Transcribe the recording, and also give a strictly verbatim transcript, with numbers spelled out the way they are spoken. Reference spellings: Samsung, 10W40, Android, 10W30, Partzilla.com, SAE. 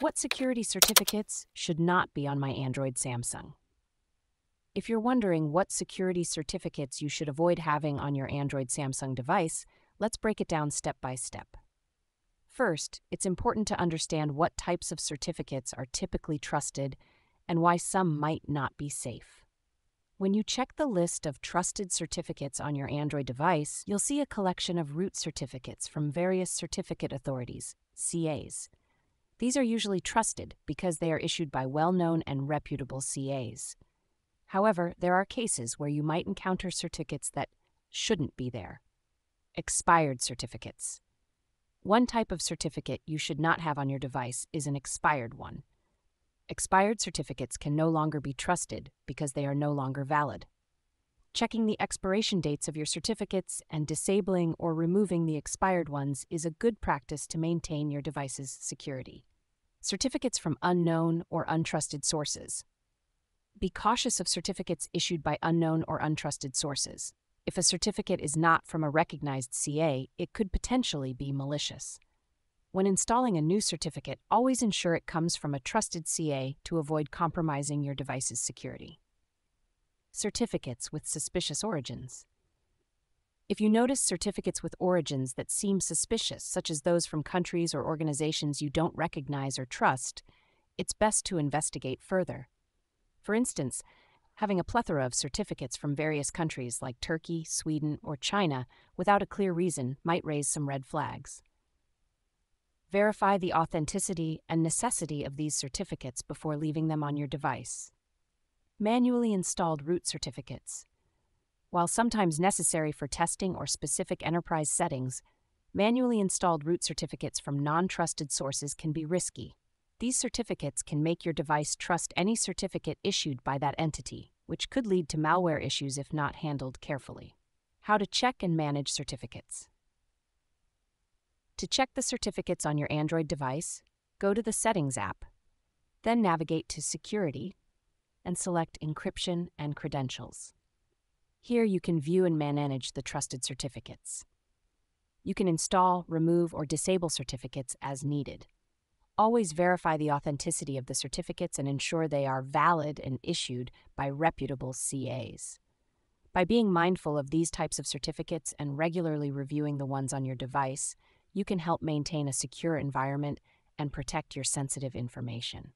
What security certificates should not be on my Android Samsung? If you're wondering what security certificates you should avoid having on your Android Samsung device, let's break it down step by step. First, it's important to understand what types of certificates are typically trusted and why some might not be safe. When you check the list of trusted certificates on your Android device, you'll see a collection of root certificates from various certificate authorities, C As. These are usually trusted because they are issued by well-known and reputable C As. However, there are cases where you might encounter certificates that shouldn't be there. Expired certificates. One type of certificate you should not have on your device is an expired one. Expired certificates can no longer be trusted because they are no longer valid. Checking the expiration dates of your certificates and disabling or removing the expired ones is a good practice to maintain your device's security. Certificates from unknown or untrusted sources. Be cautious of certificates issued by unknown or untrusted sources. If a certificate is not from a recognized C A, it could potentially be malicious. When installing a new certificate, always ensure it comes from a trusted C A to avoid compromising your device's security. Certificates with suspicious origins. If you notice certificates with origins that seem suspicious, such as those from countries or organizations you don't recognize or trust, it's best to investigate further. For instance, having a plethora of certificates from various countries like Turkey, Sweden, or China without a clear reason might raise some red flags. Verify the authenticity and necessity of these certificates before leaving them on your device. Manually installed root certificates. While sometimes necessary for testing or specific enterprise settings, manually installed root certificates from non-trusted sources can be risky. These certificates can make your device trust any certificate issued by that entity, which could lead to malware issues if not handled carefully. How to check and manage certificates. To check the certificates on your Android device, go to the Settings app, then navigate to Security and select Encryption and Credentials. Here you can view and manage the trusted certificates. You can install, remove, or disable certificates as needed. Always verify the authenticity of the certificates and ensure they are valid and issued by reputable C As. By being mindful of these types of certificates and regularly reviewing the ones on your device, you can help maintain a secure environment and protect your sensitive information.